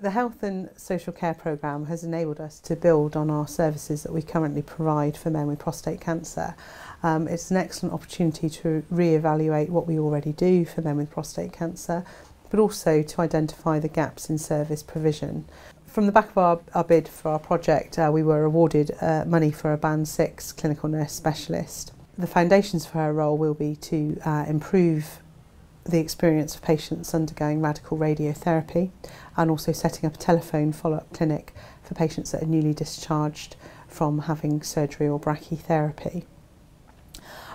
The Health and Social Care Programme has enabled us to build on our services that we currently provide for men with prostate cancer. It's an excellent opportunity to re-evaluate what we already do for men with prostate cancer, but also to identify the gaps in service provision. From the back of our bid for our project, we were awarded money for a Band 6 clinical nurse specialist. The foundations for her role will be to improve the experience of patients undergoing radical radiotherapy, and also setting up a telephone follow-up clinic for patients that are newly discharged from having surgery or brachytherapy.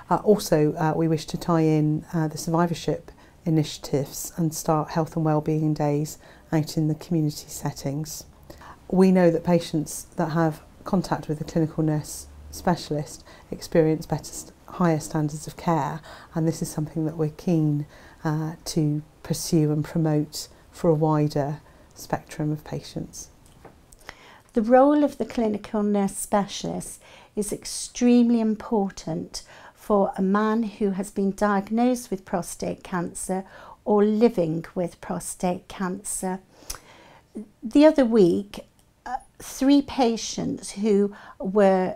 Also, we wish to tie in the survivorship initiatives and start health and wellbeing days out in the community settings. We know that patients that have contact with a clinical nurse specialist experience higher standards of care, and this is something that we're keen to pursue and promote for a wider spectrum of patients. The role of the clinical nurse specialist is extremely important for a man who has been diagnosed with prostate cancer or living with prostate cancer. The other week, three patients who were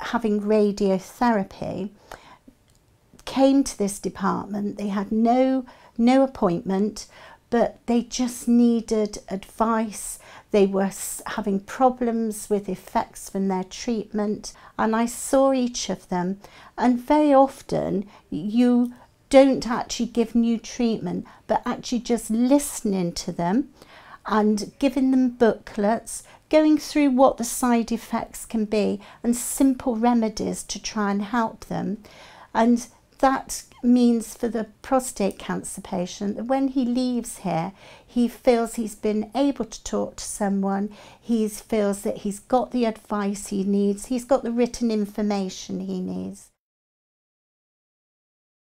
having radiotherapy came to this department. They had no appointment, but they just needed advice. They were having problems with effects from their treatment, and I saw each of them, and very often you don't actually give new treatment, but actually just listening to them and giving them booklets, going through what the side effects can be and simple remedies to try and help them. And that means for the prostate cancer patient that when he leaves here, he feels he's been able to talk to someone, he feels that he's got the advice he needs, he's got the written information he needs.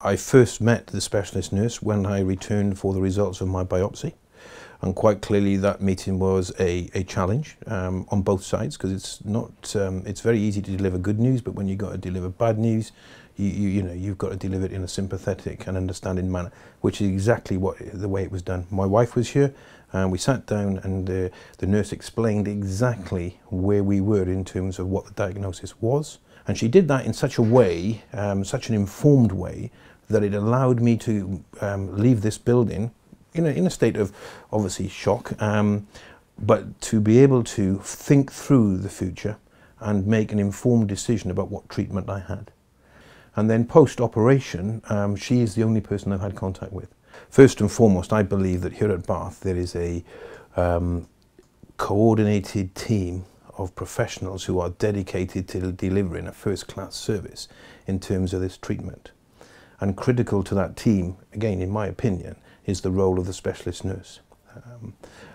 I first met the specialist nurse when I returned for the results of my biopsy. And quite clearly that meeting was a challenge on both sides, because it's not it's very easy to deliver good news, but when you've got to deliver bad news, you know, you've got to deliver it in a sympathetic and understanding manner, which is exactly the way it was done. My wife was here, and we sat down, and the nurse explained exactly where we were in terms of what the diagnosis was, and she did that in such a way, such an informed way, that it allowed me to leave this building in a state of, obviously, shock, but to be able to think through the future and make an informed decision about what treatment I had. And then post-operation, she is the only person I've had contact with. First and foremost, I believe that here at Bath there is a coordinated team of professionals who are dedicated to delivering a first-class service in terms of this treatment. And critical to that team, again, in my opinion, is the role of the specialist nurse.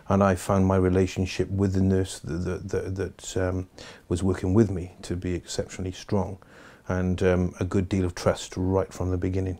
And I found my relationship with the nurse that was working with me to be exceptionally strong, and a good deal of trust right from the beginning.